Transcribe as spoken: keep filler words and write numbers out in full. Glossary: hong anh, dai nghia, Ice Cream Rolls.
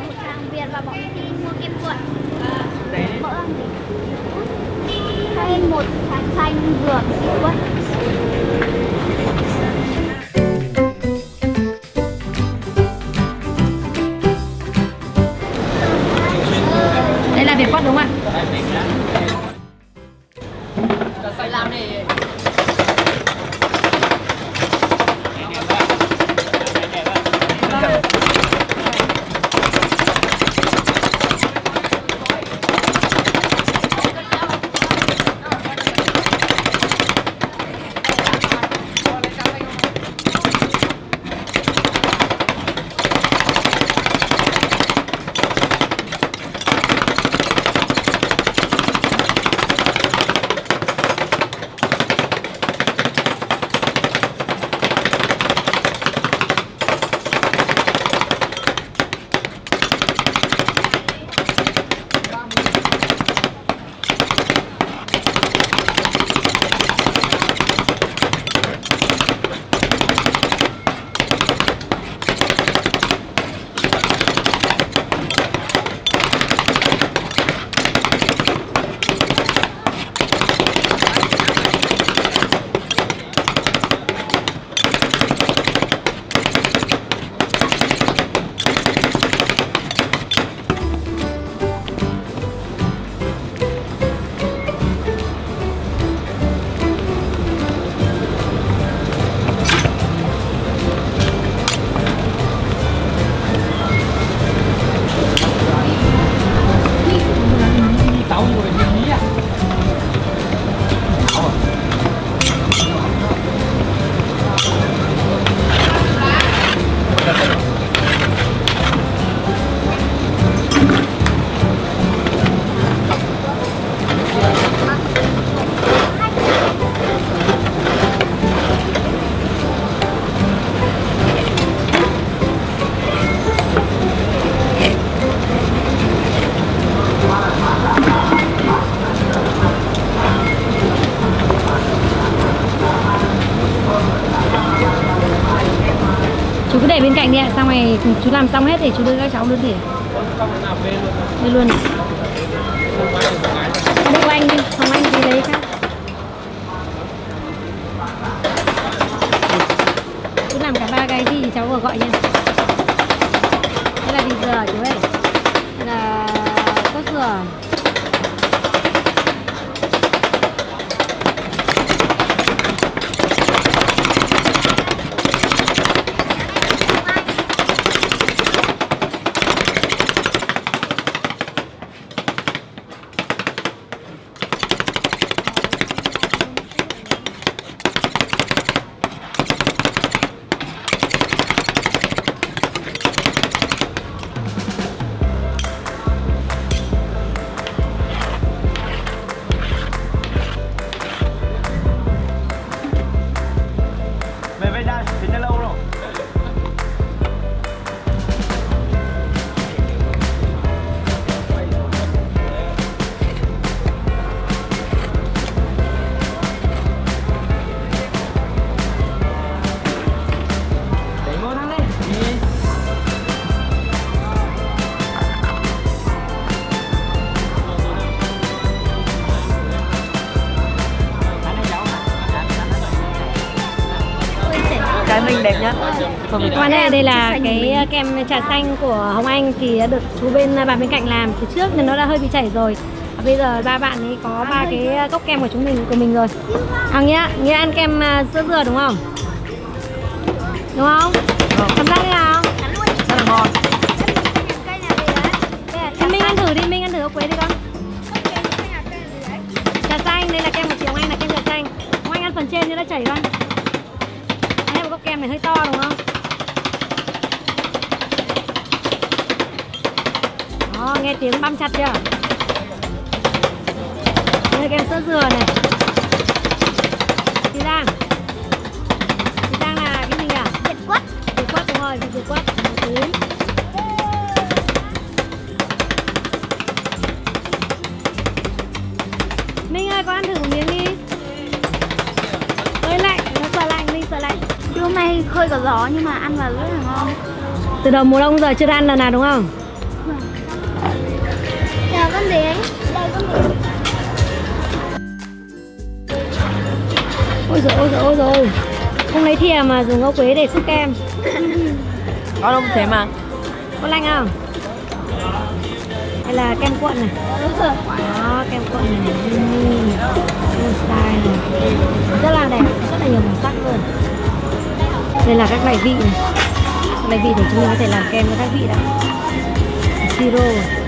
ở một hàng Việt và bọn mình đi mua kem cuộn mỡ hay một trái xanh vừa cuộn. Đây là Việt Quất đúng không ạ? Làm này để bên cạnh đi ạ, à. Xong này chú làm xong hết thì chú đưa các cháu luôn thì đưa luôn. Đưa anh đi, Hồng Anh đi đấy khác. Chú làm cả ba cái gì thì cháu vừa gọi nha. Đây là gì dừa chú ơi, là cốt dừa. Mình đẹp nhá. Còn đây, đây là cái kem trà xanh của Hồng Anh thì được chú bên bàn bên cạnh làm. Thì trước thì nó đã hơi bị chảy rồi. À, bây giờ ba bạn ấy có ba cái cốc kem của chúng mình của mình rồi. À, nghĩa nghĩa ăn kem sữa dừa đúng không? Đúng không? Cảm giác thế nào? Rất là ngon. Mình ăn thử đi, mình ăn thử ốc quế đi con. Trà xanh đây là kem của chị Hồng Anh là kem trà xanh. Hồng Anh ăn phần trên như đã chảy con. Cốc kem này hơi to đúng không? Đó, nghe tiếng băm chặt chưa? Đây là kem sữa dừa này. Chị Giang, chị Giang là cái gì nhỉ? Việt Quất. Việt Quất đúng rồi, Việt Quất. Minh ơi, con ăn thử một miếng đi. Hơi lạnh, nó sợ lạnh, Minh sợ lạnh. Chứ hôm nay khơi có gió nhưng mà ăn vào rất là ngon. Từ đầu mùa đông giờ chưa ăn lần nào đúng không? Chào con Điển. Chào con Điển. Ôi giời ôi giời ôi giời. Không lấy thìa mà dùng ốc quế để xúc kem. Con không thế mà. Con lanh không? Đây là kem cuộn này. Đó, kem cuộn này. Style này. Rất là đẹp, rất là nhiều màu sắc luôn. Đây là các loại vị này. Các loại vị để chúng ta có thể làm kem với các vị đã. Siro.